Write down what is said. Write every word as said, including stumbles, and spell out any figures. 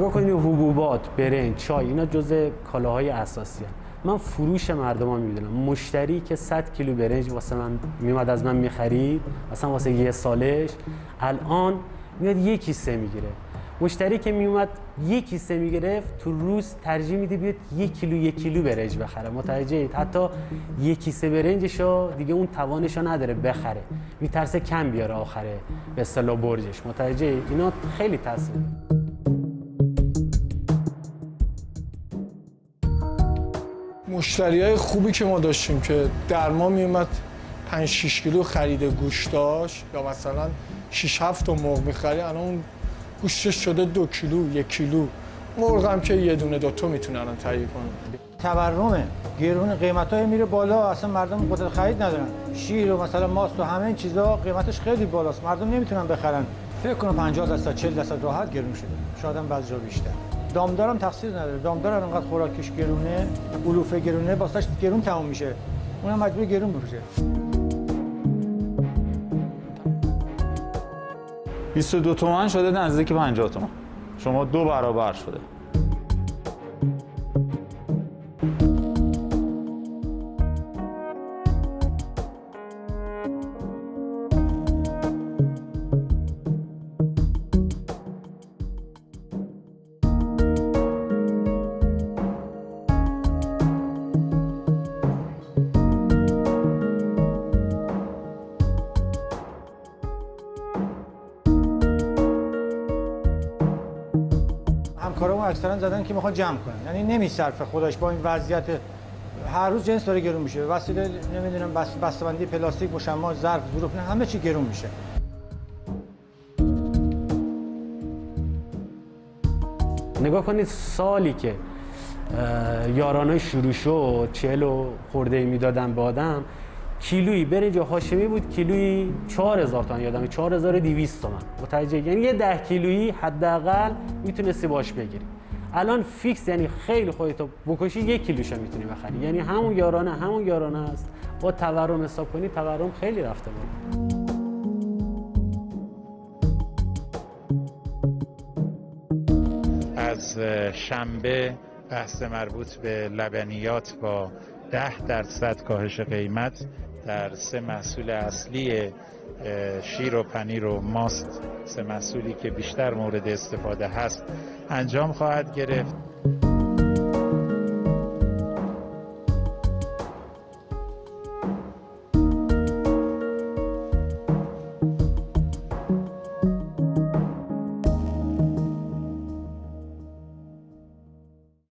نگاه کنید حبوبات، برنج، چای، اینا جزء کالاهای اساسی هستند. من فروش مردم میدونم. مشتری که صد کیلو برنج واسه من میومد از من میخرید اصلا واسه یه سالش، الان میاد یک کیسه میگیره. مشتری که میومد یک کیسه میگرفت تو روز ترجیح میده بیاد یک کیلو یک کیلو برنج بخره. متوجهید؟ حتی یک کیسه برنجشو دیگه اون توانشو نداره بخره، میترسه کم بیاره آخره به اصطلاح برجش. متوجهید؟ اینا خیلی تاثیر. مشتریای خوبی که ما داشتیم که در ما میومد پنج شش کیلو خرید گوش داشت، یا مثلا شش هفت تا مرغ می‌خرید، الان اون گوشتش شده دو کیلو، یک کیلو. مرغم که یه دونه دو تا میتونن الان تهیه کنن. تورمه، گرون، قیمت‌های میره بالا، اصلا مردم قدرت خرید ندارن. شیر و مثلا ماست و همه چیزا قیمتش خیلی بالاست، مردم نمیتونن بخرن. فکر کنم پنجاه درصد چهل درصد راحت گرون شده. شاید هم بعضی جا بیشتر. دامدارم تقصیر نداره، دامدارم انقدر خوراکش گرونه، علوف گرونه، واسش گرون تموم میشه. اونم مجبور گرون بفروشه. بیست و دو تومن شده نزدیک پنجاه تومن. شما دو برابر شده. کارامو اکثرا زدن که میخوان جمع کنن، یعنی نمیصرفه خودش با این وضعیت هر روز جنس داره گرون میشه، وسیله نمیدونم بس بسته‌بندی پلاستیک، مشمع، ظرف، ظروف، نه همه چی گرون میشه. نگاه کنید سالی که یارانه شروع شد چهل و خورده میدادن به آدم، کیلویی برنج هاشمی بود کیلویی چهار هزار تومان، یادم چهار هزار و دویست تومان. متوجه؟ یعنی یه ده کیلویی حداقل میتونستی باش بگیری. الان فیکس، یعنی خیلی خودتو بکشی یک کیلوشو میتونی بخری. یعنی همون یارانه همون یارانه است. با تورم حساب کنی تورم خیلی رفته بالا. از شنبه بحث مربوط به لبنیات با ده درصد کاهش قیمت در سه محصول اصلی شیر و پنیر و ماست، سه محصولی که بیشتر مورد استفاده هست، انجام خواهد گرفت.